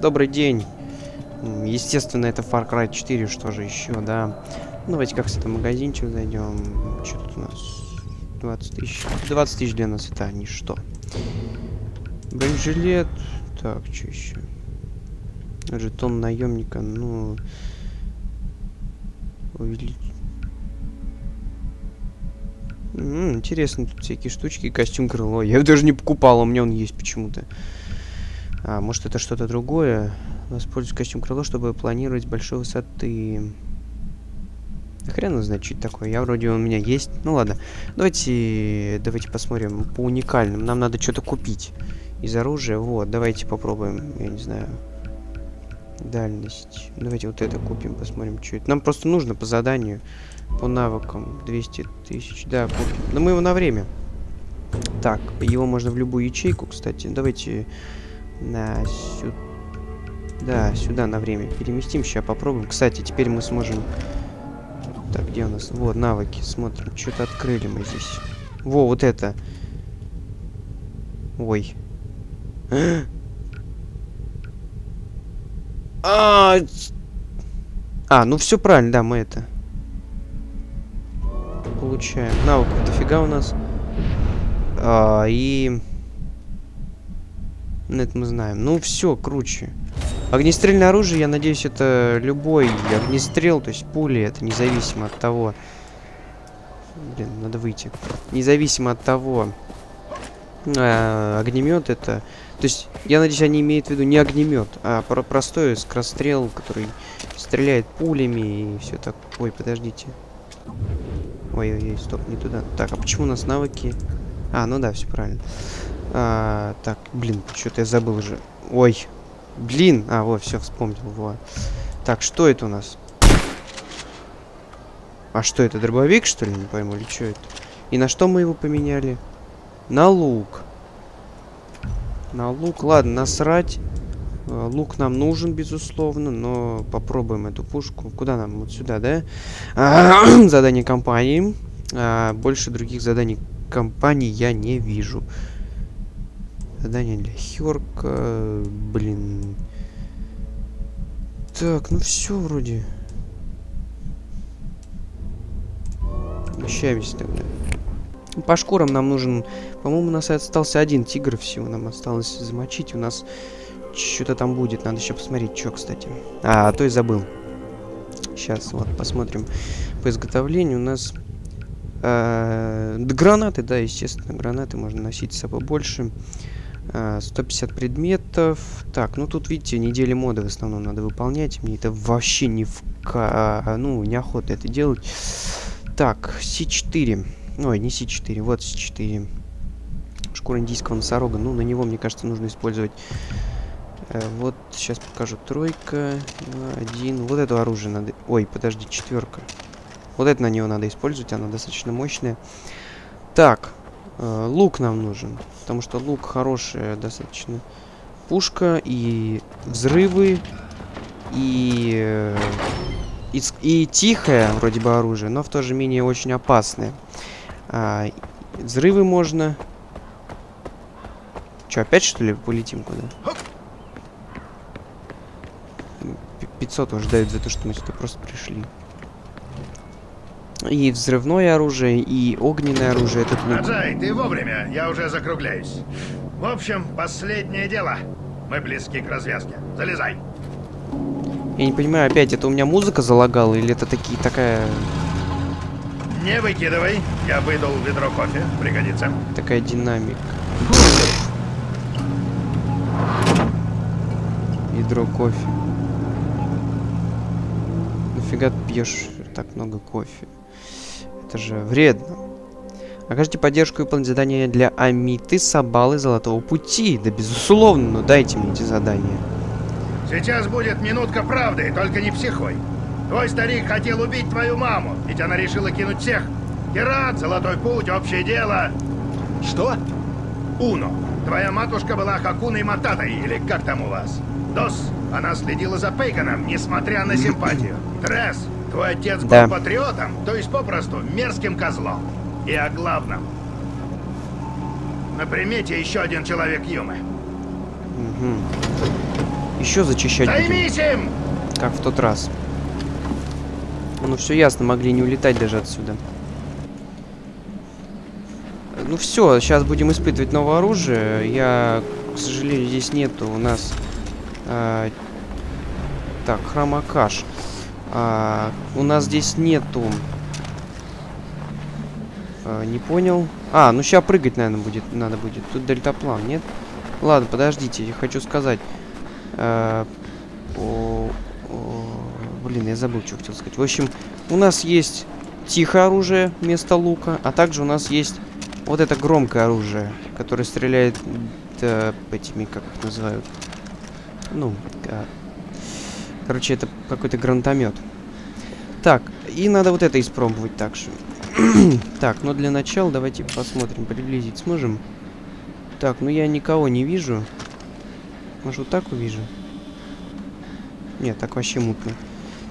Добрый день. Естественно, это Far Cry 4, что же еще, да. Давайте как с этого магазинчика зайдем. Что тут у нас? 20 тысяч. 20 тысяч для нас это ничто. Бронежилет. Так, что еще? Жетон наемника, ну... Увеличить. Интересно, тут всякие штучки. Костюм крыло. Я его даже не покупал, а у меня он есть почему-то. А, может, это что-то другое? Воспользуюсь костюм крыло, чтобы планировать с большой высоты. Хрен знает, что это такое. Я вроде он у меня есть. Ну ладно. Давайте посмотрим по уникальным. Нам надо что-то купить из оружия. Вот, давайте попробуем. Я не знаю. Дальность. Давайте вот это купим, посмотрим, что это. Нам просто нужно по заданию, по навыкам. 200 тысяч, да, купим. Но мы его на время. Так, его можно в любую ячейку, кстати. Давайте на сюда. Да, сюда на время переместим. Сейчас попробуем. Кстати, теперь мы сможем... Так, где у нас? Вот, навыки. Смотрим, что-то открыли мы здесь. Во, вот это. Ой. Ну все правильно, да, мы это получаем. Навыков дофига у нас. Это мы знаем. Ну все, круче. Огнестрельное оружие, я надеюсь, это любой огнестрел, то есть пули, это независимо от того... Блин, надо выйти. Независимо от того... Огнемет это... То есть, я надеюсь, они имеют в виду не огнемет, а простой скорострел, который стреляет пулями и все так. Ой, подождите. Ой-ой-ой, стоп, не туда. Так, а почему у нас навыки? А, ну да, все правильно. Так, блин, что-то я забыл уже. Ой, блин. А, вот, все, вспомнил. Во. Так, что это у нас? А что это, дробовик, что ли? Не пойму, или что это? И на что мы его поменяли? На лук. На лук. Ладно, насрать. Лук нам нужен, безусловно, но попробуем эту пушку. Куда нам? Вот сюда, да? Задание компании. Больше других заданий компании я не вижу. Задание для Хёрка. Блин. Так, ну все вроде. Общаемся тогда. По шкурам нам нужен... По-моему, у нас остался один тигр всего. Нам осталось замочить. У нас что-то там будет. Надо еще посмотреть, что, кстати. А то и забыл. Сейчас, вот, посмотрим. По изготовлению у нас... гранаты, да, естественно. Гранаты можно носить с собой больше. 150 предметов. Так, ну тут, видите, недели моды в основном надо выполнять. Мне это вообще не в... Ну, неохота это делать. Так, С4. Ой, не С4, вот С4. Шкура индийского носорога. Ну, на него, мне кажется, нужно использовать. Вот, сейчас покажу. Тройка, 2, 1. Вот это оружие надо... Ой, подожди, четверка. Вот это на него надо использовать, она достаточно мощная. Так, лук нам нужен. Потому что лук хорошая достаточно пушка. И взрывы. И тихое, вроде бы, оружие, но в то же менее очень опасное. Взрывы можно. Че, опять что ли полетим куда? 500 уже дают за то, что мы сюда просто пришли. И взрывное оружие, и огненное оружие. Этот лук. Аджай, ты вовремя, я уже закругляюсь. В общем, последнее дело. Мы близки к развязке. Залезай. Я не понимаю, опять это у меня музыка залагала, или это такая... Не выкидывай, я выдал ведро кофе, пригодится. Такая динамика. Ведро кофе. Нафига ты пьешь так много кофе? Это же вредно. Окажите поддержку и выполнить задание для Амиты Собалы Золотого Пути. Да безусловно, но дайте мне эти задания. Сейчас будет минутка правды, только не психой. Твой старик хотел убить твою маму, ведь она решила кинуть всех. Кират, Золотой Путь, общее дело. Что? Уно. Твоя матушка была Хакуной Мататой, или как там у вас? Дос. Она следила за Пэйганом, несмотря на симпатию. Трес. Твой отец был патриотом, то есть попросту мерзким козлом. И о главном. На примете еще один человек Юмы. Еще зачищать будем. Как в тот раз. Ну все ясно, могли не улетать даже отсюда. Ну все, сейчас будем испытывать новое оружие. Я, к сожалению, здесь нету у нас... Так, храм Акаш. У нас здесь нету... не понял. А, ну сейчас прыгать, наверное, будет. Надо будет. Тут дельтаплан, нет? Ладно, подождите, я хочу сказать. Блин, я забыл, что хотел сказать. В общем, у нас есть тихое оружие вместо лука, а также у нас есть вот это громкое оружие, которое стреляет этими, как их называют. Ну, короче, это какой-то гранатомет. Так, и надо вот это испробовать также. Так, ну для начала давайте посмотрим, приблизить сможем. Так, ну я никого не вижу. Может, вот так увижу? Нет, так вообще мутно.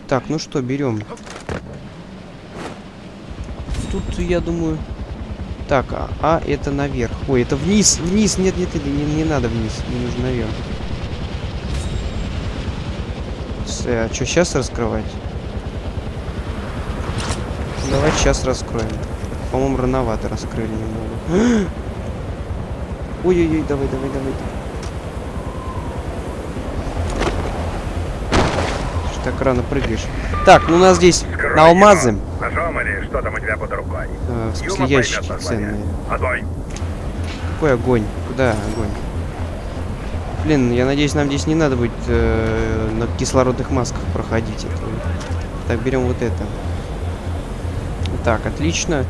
Так, ну что, берем. Тут, я думаю... Так, а это наверх. Ой, это вниз, вниз. Нет, нет, нет, не надо вниз. Не нужно наверх. А что, сейчас раскрывать? Давай сейчас раскроем. По-моему, рановато раскрыли немного. Ой-ой-ой, давай, давай, давай. Что так рано прыгаешь? Так, ну у нас здесь на алмазы. Что там у тебя под рукой? В смысле, ящики ценные. Огонь. Какой огонь? Куда огонь? Блин, я надеюсь, нам здесь не надо будет на кислородных масках проходить. Так, берем вот это. Так, отлично.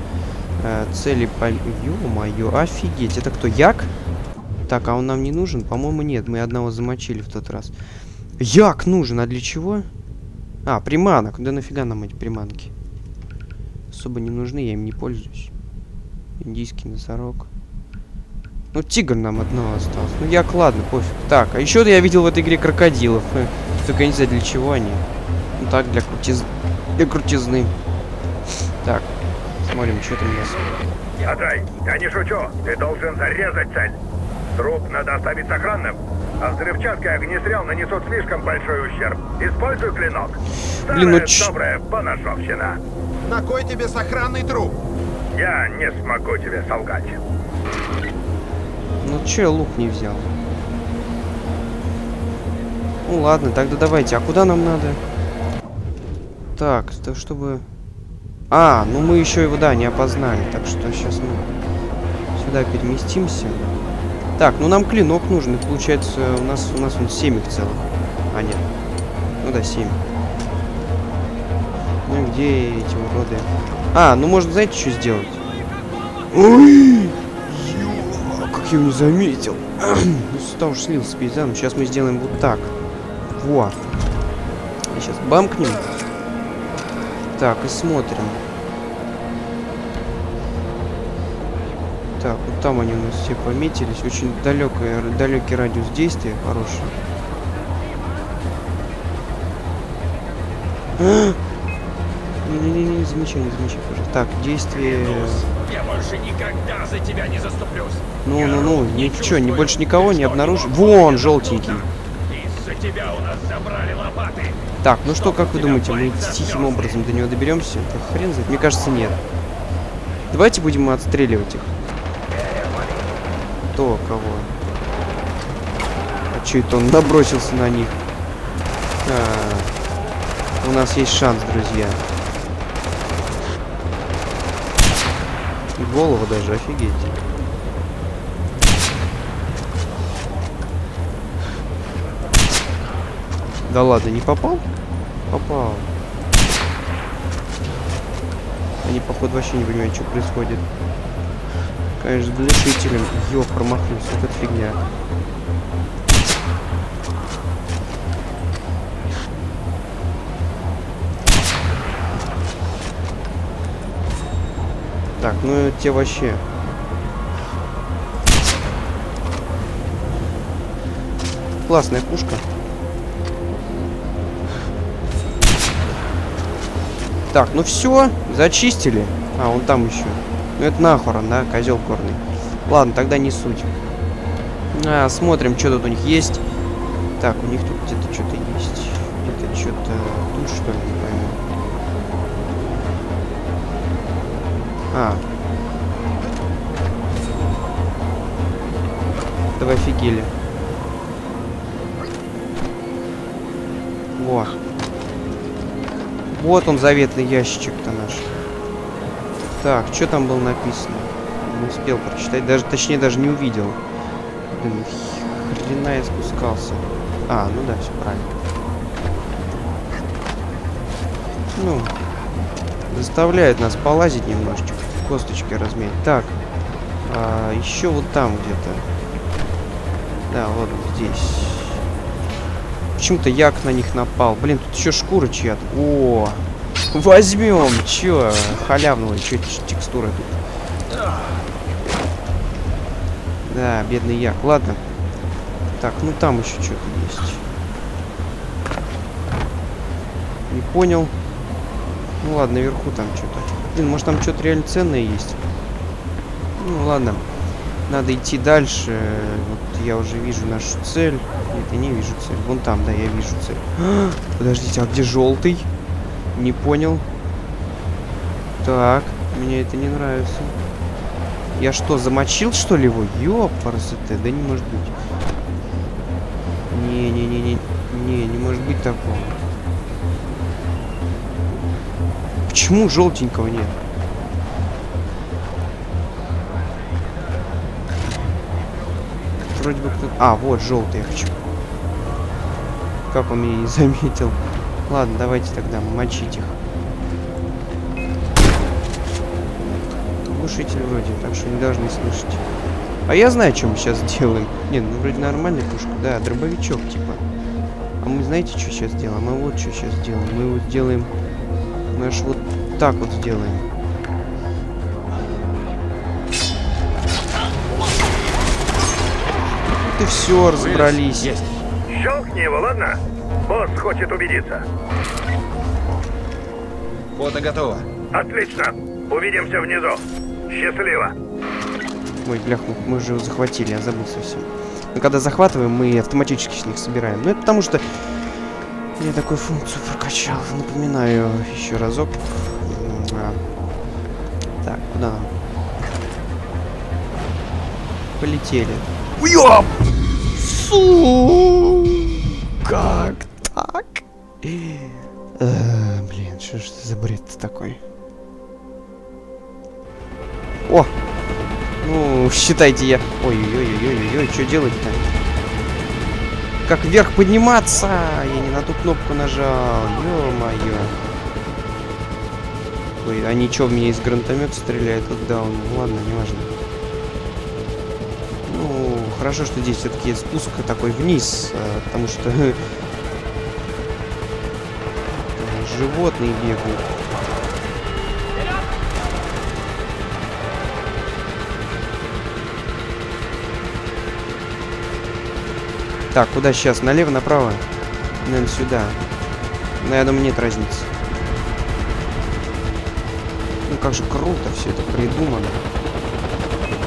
Цели по... Ё-моё, офигеть. Это кто, як? Так, а он нам не нужен? По-моему, нет. Мы одного замочили в тот раз. Як нужен, а для чего? А, приманок. Да нафига нам эти приманки? Особо не нужны, я им не пользуюсь. Индийский носорог. Ну, тигр нам одного остался. Ну, як, ладно, пофиг. Так, а еще я видел в этой игре крокодилов. Только я не знаю, для чего они. Ну, так, для крутизны. Для крутизны. Так, смотрим, что там у нас. Отдай, я не шучу. Ты должен зарезать цель. Труп надо оставить сохранным. А взрывчатка и огнестрел нанесут слишком большой ущерб. Используй клинок. Блин, ну добрая поножовщина. На кой тебе сохранный труп? Я не смогу тебе солгать. Ну че я лук не взял? Ну ладно, тогда давайте. А куда нам надо? Так, то чтобы... А, ну мы еще его, да, не опознали. Так что сейчас мы сюда переместимся. Так, ну нам клинок нужен. Получается, у нас он 7 их целых. А, нет. Ну да, 7. Ну где эти уроды? А, ну можно, знаете, что сделать? Ой! Как я его не заметил. Ну сюда уж слился пейзан. Сейчас мы сделаем вот так. Во. Я сейчас бамкнем. Так, и смотрим. Так, вот там они у нас все пометились. Очень далекий радиус действия. Хороший. Не-не-не, замечай, пожалуйста. Так, действие... Я больше никогда за тебя не заступлюсь. Ну, ничего, больше никого не обнаружу. Вон, желтенький. Из-за тебя у нас забрали лопаты. Так, ну что, как вы думаете, мы тихим образом до него доберемся? Так, хрен знает. Мне кажется, нет. Давайте будем отстреливать их. Кто, кого? А че это он набросился на них? У нас есть шанс, друзья. И голову даже, офигеть. Да ладно, не попал? Попал. Они, походу, вообще не понимают, что происходит. Конечно, с глушителем. Ё, промахнулся, вот эта фигня. Так, ну те вообще... Классная пушка. Так, ну все, зачистили. А, он там еще. Ну это нахрен, да, козел корный. Ладно, тогда не суть. Смотрим, что тут у них есть. Так, у них тут где-то что-то есть. Где-то что-то тут, что ли, не пойму. Да вы офигели. Во. Вот он, заветный ящичек-то наш. Так, что там было написано? Не успел прочитать, даже, точнее, даже не увидел. Блин, хрена я спускался. Ну да, все правильно. Ну, заставляет нас полазить немножечко, косточки размять. Так, еще вот там где-то. Да, вот здесь. Почему-то як на них напал. Блин, тут еще шкура чья-то. О, возьмем, че, халявного, че текстуры тут. Да, бедный як. Ладно. Так, ну там еще что-то есть. Не понял. Ну ладно, наверху там что-то. Блин, может там что-то реально ценное есть? Ну ладно. Надо идти дальше. Вот я уже вижу нашу цель. Нет, я не вижу цель. Вон там, да, я вижу цель. Подождите, а где желтый? Не понял. Так, мне это не нравится. Я что, замочил, что ли, его? Ёпарасоте, да не может быть. Не может быть такого. Почему желтенького нет? Вроде бы кто-то... вот желтый я хочу. Как он меня не заметил? Ладно, давайте тогда мочить их. Пушитель вроде, так что не должны слышать. А я знаю, что мы сейчас делаем. Нет, ну вроде нормальная пушка. Да, дробовичок типа. А мы знаете, что сейчас делаем? Мы вот что сейчас делаем. Мы вот делаем... Мы аж вот так вот сделаем. Вот и все, разобрались. Есть. Щелкни его, ладно? Босс хочет убедиться. Фото готово. Отлично. Увидимся внизу. Счастливо. Ой, бляха, мы же его захватили, я забыл совсем. Но когда захватываем, мы автоматически с них собираем. Но это потому что я такую функцию прокачал. Напоминаю еще разок. Так, куда нам? Полетели. Ёп! Как так? Блин, что ж за бред такой? О! Ну, считайте я... Ой-ой-ой-ой-ой-ой, что делать-то? Как вверх подниматься? Я не на ту кнопку нажал. Ё-моё. Ой, они что, в меня из гранатомета стреляют? Да, он... Ладно, неважно. Ну, хорошо, что здесь все-таки спуск такой вниз. Потому что... животные бегают. Так, куда сейчас? Налево, направо? Наверное, сюда. Но я думаю, нет разницы. Ну как же круто все это придумано.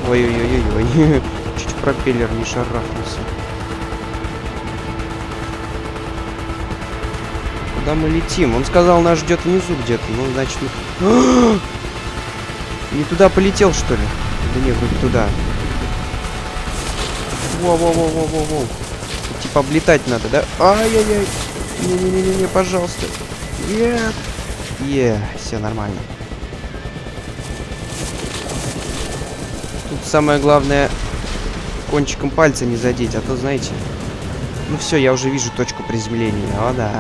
Ой-ой-ой-ой. Чуть пропеллер не шарахнулся. Куда мы летим? Он сказал, нас ждет внизу где-то. Ну, значит, мы... Не туда полетел, что ли? Да не, вроде туда. Во-во-во-во-во-во. Типа облетать надо, да? Ай-яй-яй. Не-не-не-не, пожалуйста. Нет. Все нормально. Тут самое главное кончиком пальца не задеть, а то, знаете... Ну все, я уже вижу точку приземления. О, да.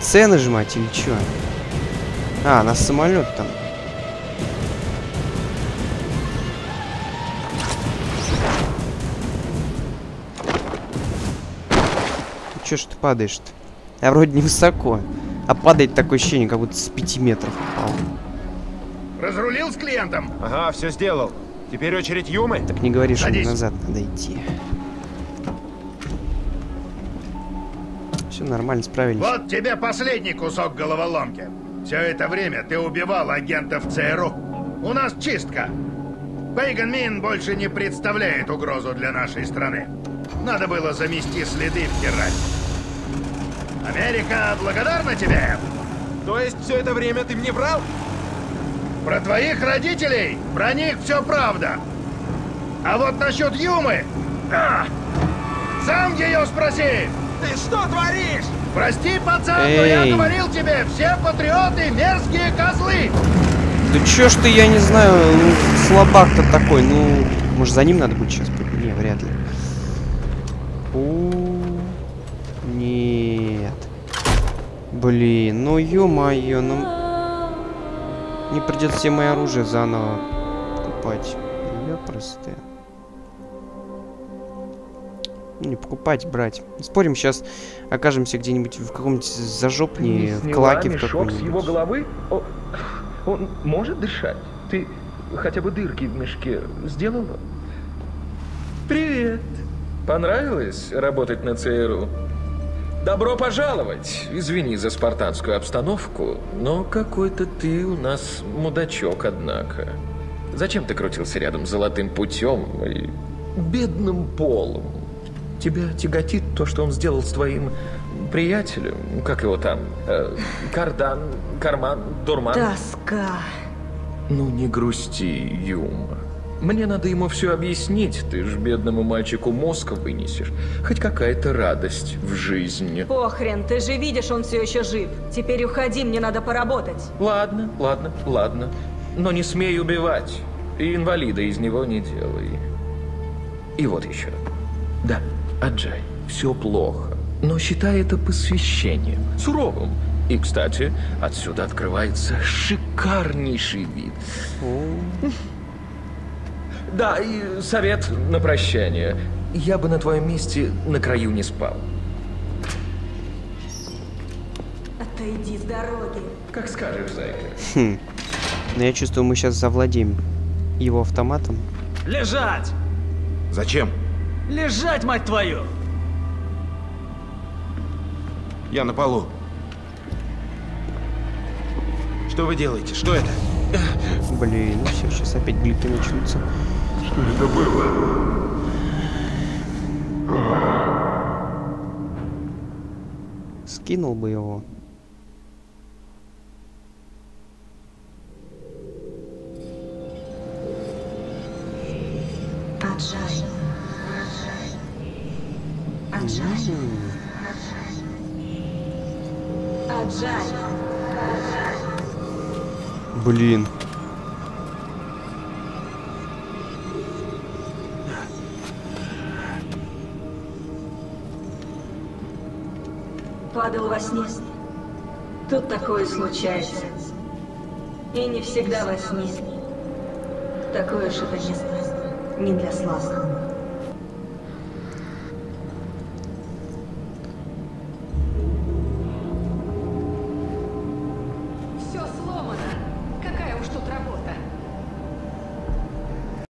С нажимать или что? На самолет там. Че ж ты падаешь-то? Я вроде не высоко. А падает такое ощущение, как будто с 5 метров упал. Разрулил с клиентом? Ага, все сделал. Теперь очередь Юмы. Так не говоришь, что назад надо идти. Все нормально, справились. Вот тебе последний кусок головоломки. Все это время ты убивал агентов ЦРУ. У нас чистка. Пэйган Мин больше не представляет угрозу для нашей страны. Надо было замести следы в Кирате. Америка благодарна тебе! То есть все это время ты мне врал? Про твоих родителей, про них все правда. А вот насчет Юмы... сам ее спроси! Ты что творишь? Прости, пацан, но я говорил тебе, все патриоты мерзкие козлы! Да чё ж ты, я не знаю, ну, слабак-то такой, ну... Может, за ним надо будет сейчас? Не, вряд ли. Нет. Блин, ну ё-моё, ну... Мне придется все мои оружие заново покупать. Я простая. Не покупать, брать. Спорим, сейчас окажемся где-нибудь в каком-нибудь зажопне, в клаке в каком-нибудь. Мешок с его головы? Он может дышать? Ты хотя бы дырки в мешке сделала? Привет. Понравилось работать на ЦРУ? Добро пожаловать! Извини за спартанскую обстановку, но какой-то ты у нас мудачок, однако. Зачем ты крутился рядом с Золотым Путем и бедным Полом? Тебя тяготит то, что он сделал с твоим приятелем, как его там, Кардан, Карман, Дурман? Тоска. Ну не грусти, Юма. Мне надо ему все объяснить, ты ж бедному мальчику мозг вынесешь. Хоть какая-то радость в жизни. Похрен, ты же видишь, он все еще жив. Теперь уходи, мне надо поработать. Ладно, ладно, ладно. Но не смей убивать. И инвалида из него не делай. И вот еще. Да, Аджай, все плохо. Но считай это посвящением. Суровым. И, кстати, отсюда открывается шикарнейший вид. Да, и совет на прощание. Я бы на твоем месте на краю не спал. Отойди с дороги. Как скажешь, зайка. Но я чувствую, мы сейчас завладеем его автоматом. Лежать! Зачем? Лежать, мать твою! Я на полу. Что вы делаете? Что это? Блин, ну все, сейчас опять глюки начнутся. Что это было? Скинул бы его. Блин. Падал во сне. Тут такое случается. И не всегда во сне. Такое же это не для слабых.